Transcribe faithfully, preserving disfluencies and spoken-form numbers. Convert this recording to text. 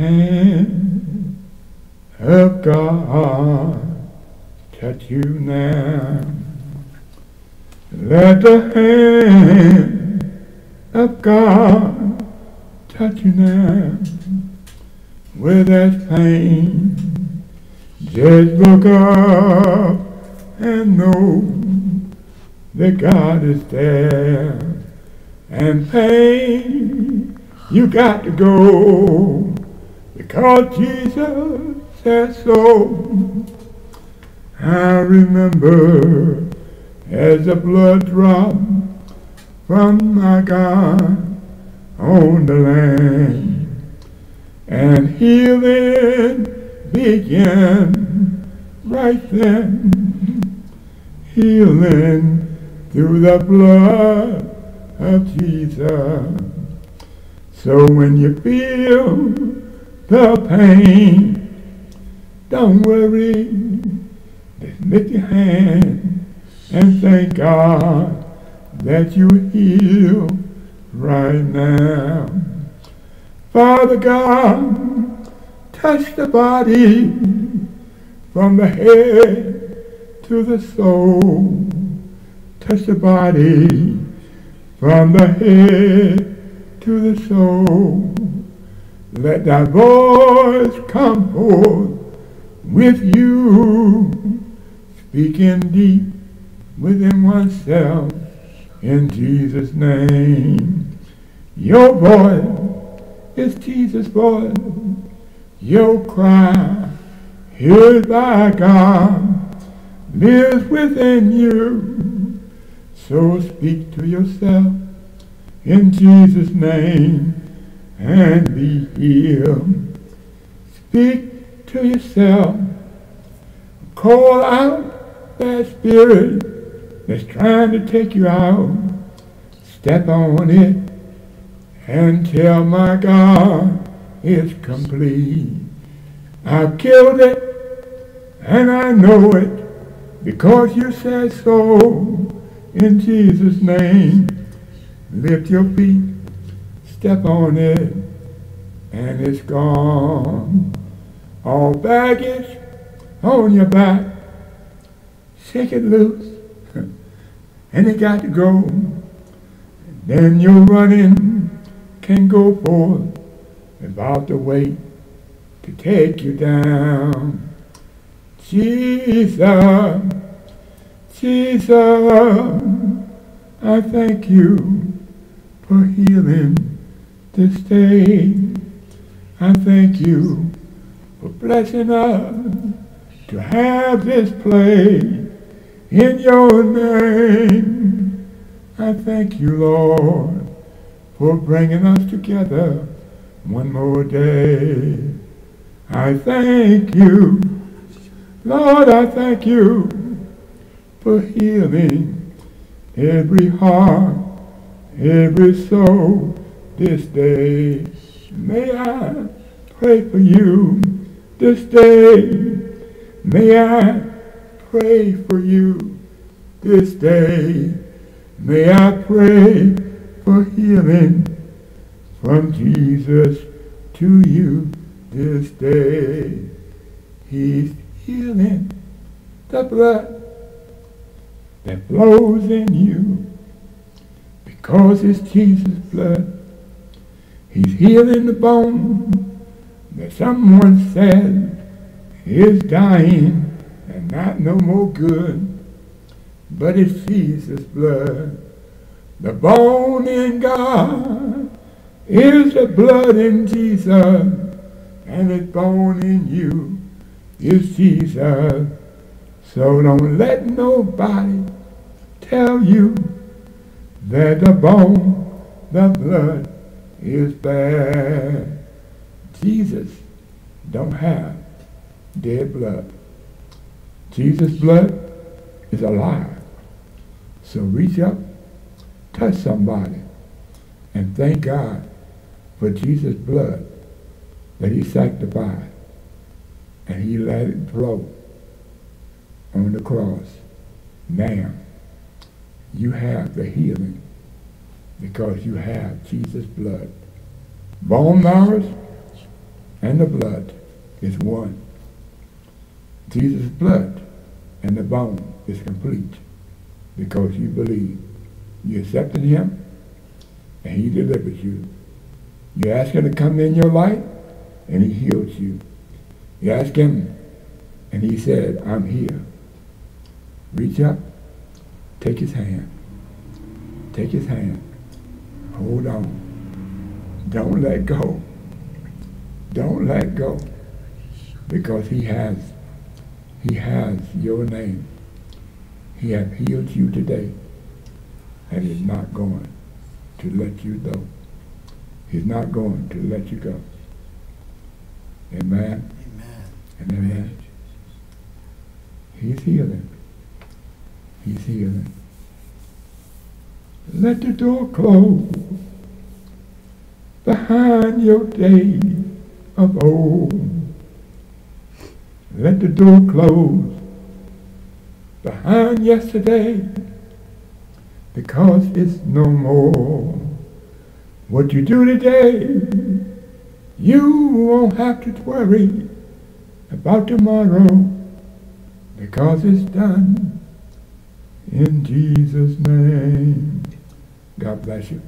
hand of God touch you now. Let the hand of God touch you now. With that pain, just look up and know that God is there. And pain, you got to go, because Jesus said so. I remember as the blood dropped from my God on the land, and healing began right then. Healing through the blood of Jesus. So when you feel the pain, don't worry, just lift your hand and thank God that you heal right now. Father God, touch the body from the head to the soul. Touch the body from the head to the soul. Let thy voice come forth with you, speaking deep within oneself in Jesus' name. Your voice is Jesus' voice. Your cry heard by God lives within you. So speak to yourself in Jesus' name and be healed. Speak to yourself. Call out that spirit that's trying to take you out. Step on it and tell my God it's complete. I've killed it and I know it because you said so in Jesus' name. Lift your feet, step on it, and it's gone. All baggage on your back, shake it loose, and it got to go. And then your running can go forth without the weight to take you down. Jesus, Jesus, I thank you for healing this day. I thank you for blessing us to have this place in your name. I thank you, Lord, for bringing us together one more day. I thank you, Lord, I thank you for healing every heart, every soul this day. May I pray for you this day. May I pray for you this day. May I pray for healing from Jesus to you this day. He's healing the blood that flows in you, because it's Jesus' blood. He's healing the bone that someone said is dying and not no more good, but it's Jesus' blood. The bone in God is the blood in Jesus, and the bone in you is Jesus. So don't let nobody tell you that the bone, the blood is bad. Jesus don't have dead blood. Jesus' blood is alive. So reach up, touch somebody, and thank God for Jesus' blood that he sanctified and he let it flow on the cross. Now you have the healing because you have Jesus' blood. Bone marrow and the blood is one. Jesus' blood and the bone is complete because you believe. You accepted him and he delivered you. You ask him to come in your life and he heals you. You ask him and he said, I'm here. Reach up, take his hand. Take his hand. Hold on. Don't let go. Don't let go. Because he has, he has your name. He has healed you today. And he's not going to let you go. He's not going to let you go. Amen. Amen. And amen. He's healing. He's healing. Let the door close behind your day of old. Let the door close behind yesterday, because it's no more. What you do today, you won't have to worry about tomorrow, because it's done in Jesus' name. God bless you.